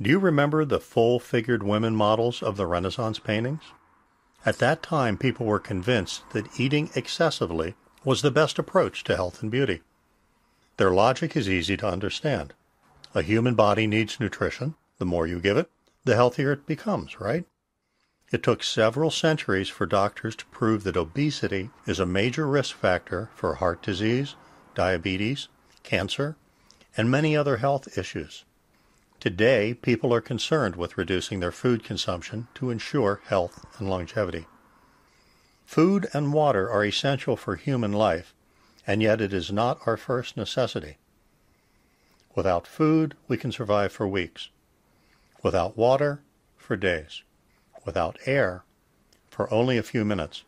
Do you remember the full-figured women models of the Renaissance paintings? At that time, people were convinced that eating excessively was the best approach to health and beauty. Their logic is easy to understand. A human body needs nutrition. The more you give it, the healthier it becomes, right? It took several centuries for doctors to prove that obesity is a major risk factor for heart disease, diabetes, cancer, and many other health issues. Today, people are concerned with reducing their food consumption to ensure health and longevity. Food and water are essential for human life, and yet it is not our first necessity. Without food, we can survive for weeks. Without water, for days. Without air, for only a few minutes.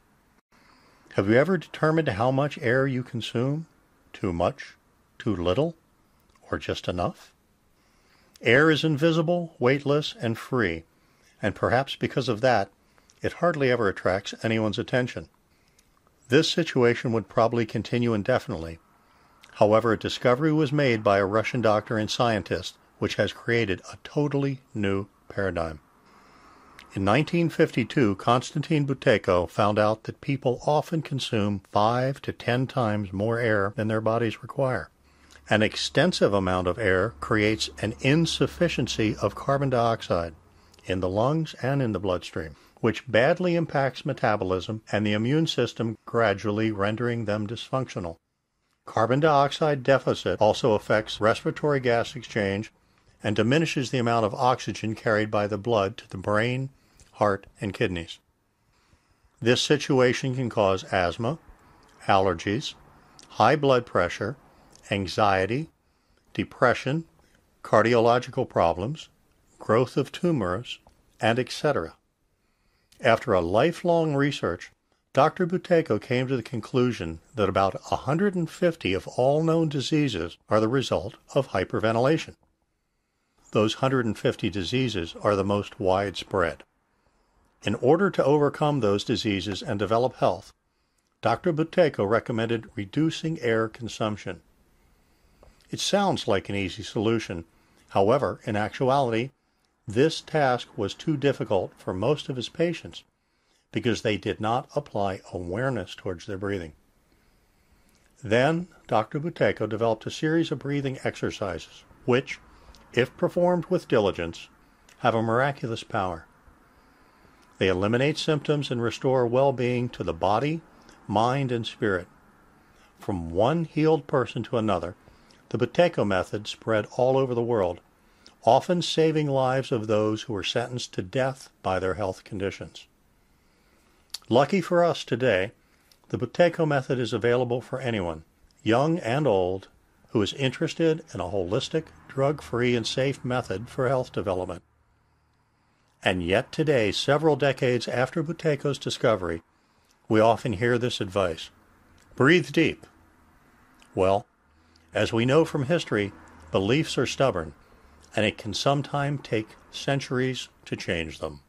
Have you ever determined how much air you consume? Too much, too little, or just enough? Air is invisible, weightless, and free, and perhaps because of that, it hardly ever attracts anyone's attention. This situation would probably continue indefinitely. However, a discovery was made by a Russian doctor and scientist which has created a totally new paradigm. In 1952, Konstantin Buteyko found out that people often consume 5 to 10 times more air than their bodies require. An extensive amount of air creates an insufficiency of carbon dioxide in the lungs and in the bloodstream, which badly impacts metabolism and the immune system, gradually rendering them dysfunctional. Carbon dioxide deficit also affects respiratory gas exchange and diminishes the amount of oxygen carried by the blood to the brain, heart, and kidneys. This situation can cause asthma, allergies, high blood pressure, anxiety, depression, cardiological problems, growth of tumors, and etc. After a lifelong research, Dr. Buteyko came to the conclusion that about 150 of all known diseases are the result of hyperventilation. Those 150 diseases are the most widespread. In order to overcome those diseases and develop health, Dr. Buteyko recommended reducing air consumption. It sounds like an easy solution. However, in actuality, this task was too difficult for most of his patients because they did not apply awareness towards their breathing. Then, Dr. Buteyko developed a series of breathing exercises which, if performed with diligence, have a miraculous power. They eliminate symptoms and restore well-being to the body, mind, and spirit. From one healed person to another, the Buteyko method spread all over the world, often saving lives of those who were sentenced to death by their health conditions. Lucky for us today, the Buteyko method is available for anyone, young and old, who is interested in a holistic, drug-free and safe method for health development. And yet today, several decades after Buteyko's discovery, we often hear this advice: breathe deep. Well, as we know from history, beliefs are stubborn, and it can sometimes take centuries to change them.